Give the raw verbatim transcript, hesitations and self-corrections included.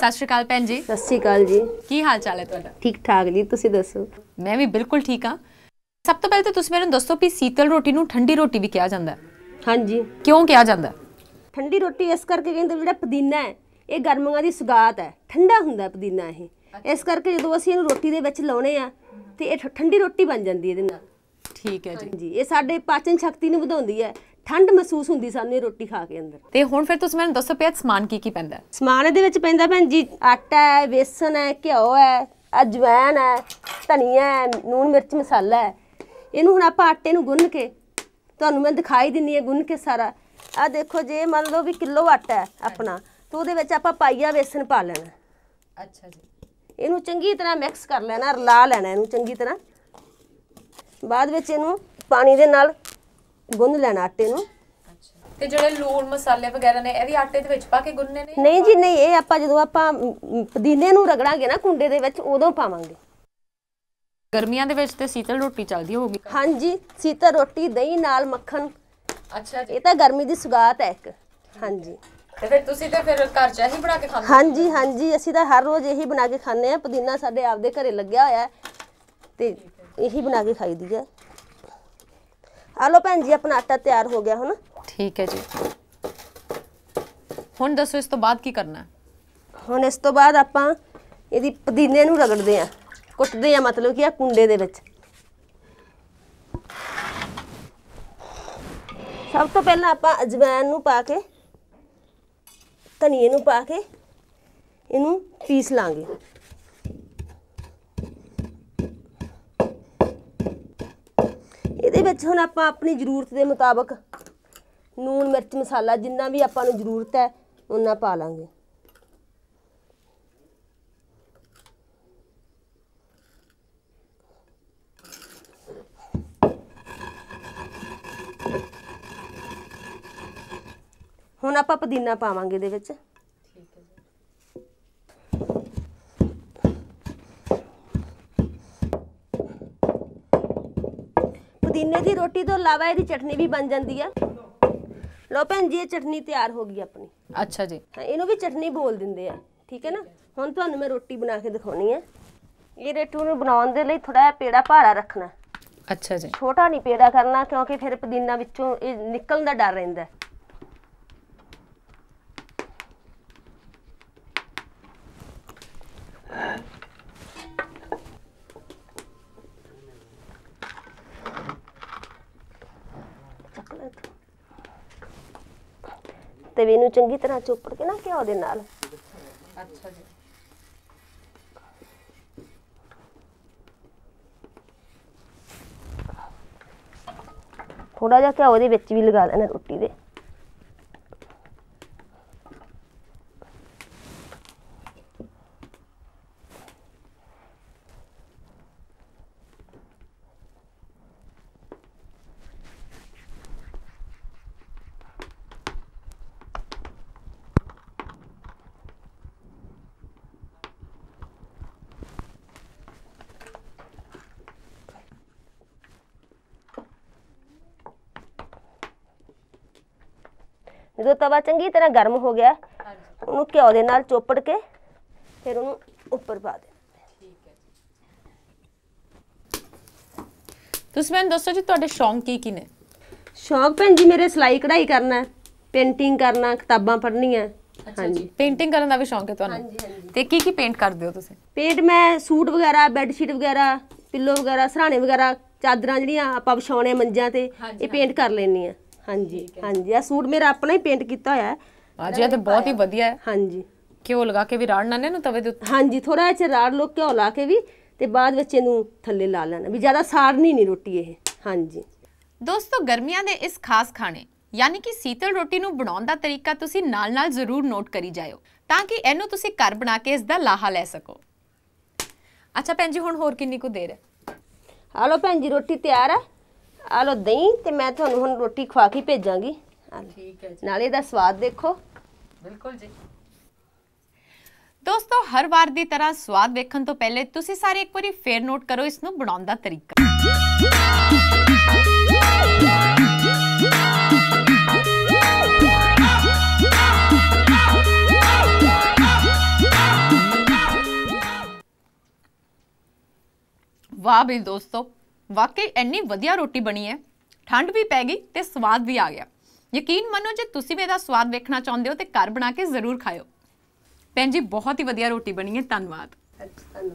सत श्री अकाल भैन जी। सत श्री अकाल जी। की हाल चाल है तुहाडा? ठीक ठाक जी, तुसीं दसो? मैं भी बिल्कुल ठीक हाँ। सब तो पहले तो तुसीं मैनूं दसो कि सीतल रोटी नूं ठंडी रोटी भी कहा जांदा है? हाँ जी। क्यों कहा जांदा है? ठंडी रोटी इस करके कहिंदे जिहड़ा पुदीना है ये गर्मियां दी सुगात है, ठंडा हुंदा पुदीना ये, इस करके जदों असीं इहनूं रोटी दे विच लाउणे आ ते इह ठंडी रोटी बन जांदी है। ठीक है जी। जी ये साडे पाचन शक्ति नूं वधाउंदी है, ठंड महसूस होंगी सानू रोटी खा के अंदर। ते हुण फिर तुसीं मैनूं दस्सो पिया समान की की पैंदा? समान इहदे विच पैंदा भैन जी आटा है, बेसन है, घिओ है, अजवैन है, धनिया है, लूण मिर्च मसाला है। इहनूं हुण आपां आटे नूं गुन्न के तुहानूं मैं दिखाई दिंदी है गुन्न के सारा। आ देखो जे मान लो भी किलो आटा है अपना तो उहदे विच आपां पाइया बेसन पा लेना। अच्छा जी। इहनूं चंगी तरह मिक्स कर लेना, रला लेना इहनूं चंगी तरह। बाद विच इहनूं पानी दे नाल गुन लेना आटे नूं। ते जिहड़े लूण मसाले वगैरह ने इहदी आटे दे विच पा के गुन्नने ने? नहीं जी नहीं, इह आपां जदों आपां पुदीने नूं रगड़ांगे ना कुंडे दे विच उदों पावांगे। गर्मियां दे विच ते शीतल रोटी चलदी होगी? हां जी, शीतल रोटी दही नाल मक्खन। अच्छा जी। इह तां गर्मी दी सुगात है इक। हां जी। ते फिर तुसीं ते फिर घर च ही बना के खांदे? हां जी हां जी, असीं तां हर रोज़ इही बना के खाने आ। पुदीना साडे आपदे घरे लग्गिया होया है ते इही बना के खाई दी है। आलो भैन जी अपना आटा तैयार हो गया है ना? ठीक है जी। हुण दसो इस तो बाद की करना है? हुण इस तो बाद आपां इहदी पुदीने नूं रगड़दे आ, कुट्टदे आ, मतलब कि आ कुंडे दे विच। सब तो पहलां आपां अजवैन नूं पा के धनिए नूं पा के इहनूं पीस लांगे। हुण आपां अपनी जरूरत के मुताबक नून मिर्च मसाला जिन्ना भी आपां नूं जरूरत है उन्ना पा लांगे। हुण आपां पुदीना पावांगे इहदे विच। पुदीने की रोटी तो अलावा इसकी चटनी भी बन जाती है। लो भैन जी चटनी तैयार हो गई अपनी। अच्छा जी। हाँ, इनू भी चटनी बोल देंगे। ठीक है ना? हुण तुहानूं मैं रोटी बना के दिखाउणी है। ये रेटू नूं बनाउण दे लई थोड़ा पेड़ा भारा रखना। अच्छा जी। छोटा नहीं पेड़ा करना क्योंकि फिर पुदीना विच्चों निकलण दा डर रहिंदा है। ते इनू चंगी तरह चोपड़ के ना घिओ दे नाल। अच्छा जी। थोड़ा जा घिओ दे विच भी लगा देना रोटी दे। जो तवा चंगी तरह गर्म हो गया उन्होंने घ्यो दे नाल चोपड़ के फिर उन्होंने उपर पा दे। तुसीं मैनूं दस्सो जी तुहाडे शौक की की ने? शौक भैन जी मेरे सिलाई कढ़ाई करना, पेंटिंग करना, किताबां पढ़नियां। अच्छा जी। पेंटिंग करन दा भी शौक है तुहानूं? ते की की पेंट करदे हो तुसीं? पेंट मैं सूट वगैरह, बैडशीट वगैरह, पिल्लो वगैरह, सराणे वगैरह, चादरां जिहड़ियां आपां विछाउने मंजां ते इह पेंट कर लैनी आ। हाँ जी हाँ जी। आ सूट मेरा अपना ही पेंट किया होया है जी। आ तो बहुत ही वधिया है। हाँ जी। घ्यो लगा के भी राड़ना ने नूं तवे दे उत्ते? हाँ जी, थोड़ा जिहा राड़ लो घ्यो ला के भी ते बाद विच इहनूं थल्ले ला लेना भी ज़्यादा साड़नी नहीं रोटी इह। हाँ जी। दोस्तों गर्मियां दे इस खास खाने यानी कि शीतल रोटी नूं बनाउण दा तरीका तुसीं नाल नाल जरूर नोट करी जायो तां कि इहनूं तुसीं घर बना के इस दा लाहा लै सको। अच्छा भैन जी हुण होर किन्नी कुछ देर है? आ लो भैन जी रोटी तैयार है। आ लो दही ते मैं तुहानूं हुण रोटी खवा के भेजांगी। ठीक है जी। नाले इहदा स्वाद देखो। बिल्कुल जी। दोस्तों हर वार दी तरह स्वाद वेखण तो पहले तुसीं सारे एक वारी फेर नोट करो इस नूं बनाउण दा तरीका। वाह भी दोस्तों, वाकई इन्नी वधिया रोटी बनी है, ठंड भी पै गई तो स्वाद भी आ गया। यकीन मानो जे तुसीं भी इहदा स्वाद वेखना चाहुंदे हो तो घर बना के जरूर खाओ। भैन जी बहुत ही वधिया रोटी बनी है, धन्नवाद।